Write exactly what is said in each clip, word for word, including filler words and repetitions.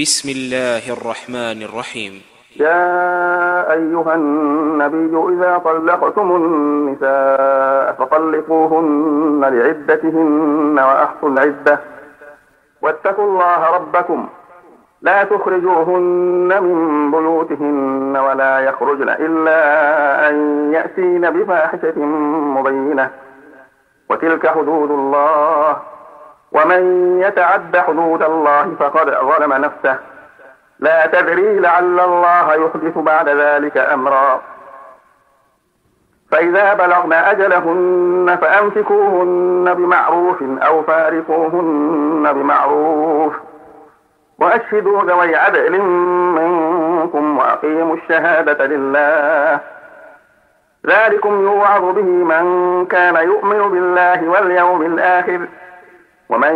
بسم الله الرحمن الرحيم. يا أيها النبي إذا طلقتم النساء فطلقوهن لعدتهن وأحصوا العدة واتقوا الله ربكم لا تخرجوهن من بيوتهن ولا يخرجن إلا أن يأتين بفاحشة مبينة وتلك حدود الله ومن يتعد حدود الله فقد ظلم نفسه لا تدري لعل الله يحدث بعد ذلك أمرا فإذا بلغن أجلهن فأمسكوهن بمعروف أو فارقوهن بمعروف وأشهدوا ذوي عدل منكم وأقيموا الشهادة لله ذلكم يوعظ به من كان يؤمن بالله واليوم الآخر ومن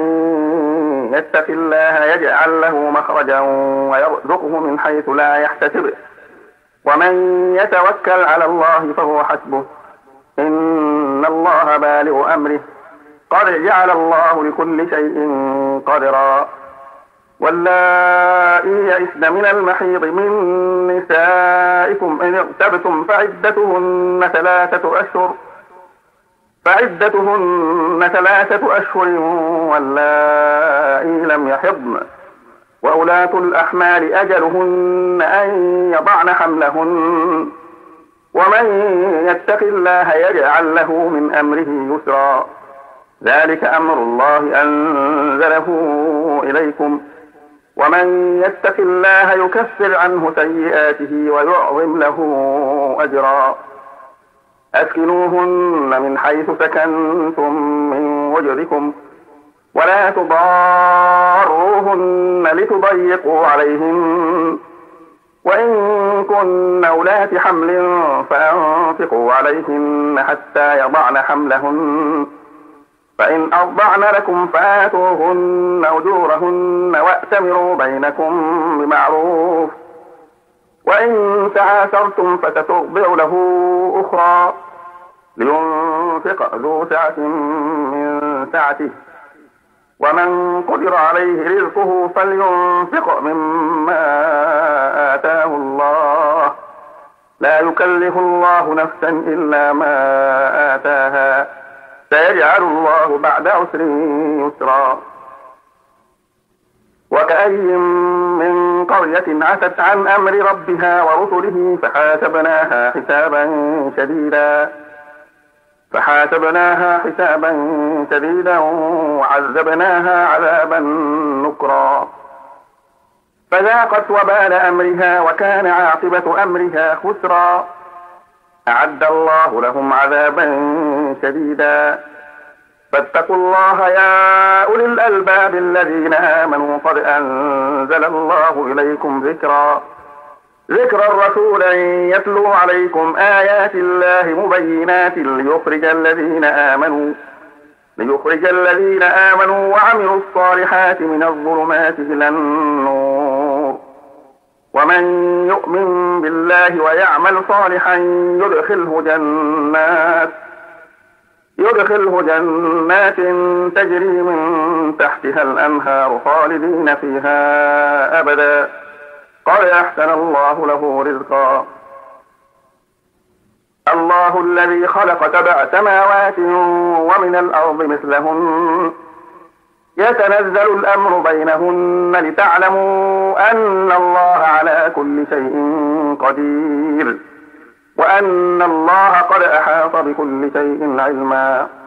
يتق الله يجعل له مخرجا ويرزقه من حيث لا يحتسب ومن يتوكل على الله فهو حسبه إن الله بالغ أمره قد جعل الله لكل شيء قدرا واللائي يئسن من المحيض من نسائكم إن ارتبتم فعدتهن ثلاثة أشهر فعدتهن ثلاثة أشهر واللائي لم يحضن وأولاة الأحمال أجلهن أن يضعن حملهن ومن يتق الله يجعل له من أمره يسرا ذلك أمر الله أنزله إليكم ومن يتق الله يكفر عنه سيئاته ويعظم له أجرا أسكنوهن من حيث سكنتم من وجدكم ولا تضاروهن لتضيقوا عليهن وإن كن أولات حمل فأنفقوا عليهن حتى يضعن حملهن فإن أرضعن لكم فآتوهن أجورهن وأتمروا بينكم بمعروف وإن تعاثرتم فسترضع له أخرى لينفق ذو سعة من سعته ومن قدر عليه رزقه فلينفق مما آتاه الله لا يكلف الله نفسا إلا ما آتاها سيجعل الله بعد عسر يسرا وكأي من قرية عتت عن أمر ربها ورسله فحاسبناها حسابا شديدا فحاسبناها حسابا شديدا وعذبناها عذابا نكرا فذاقت وبال أمرها وكان عاقبة أمرها خسرا أعد الله لهم عذابا شديدا فاتقوا الله يا أولي الألباب الذين آمنوا قد أنزل الله إليكم ذكرا ذكرا رسولا يتلو عليكم آيات الله مبينات ليخرج الذين آمنوا ليخرج الذين آمنوا وعملوا الصالحات من الظلمات إلى النور ومن يؤمن بالله ويعمل صالحا يدخله جنات يدخله جنات تجري من تحتها الأنهار خالدين فيها أبدا قد أحسن الله له رزقا الله الذي خلق سبع سماوات ومن الأرض مثلهن يتنزل الأمر بينهن لتعلموا أن الله على كل شيء قدير وأن الله قد أحاط بكل شيء علما.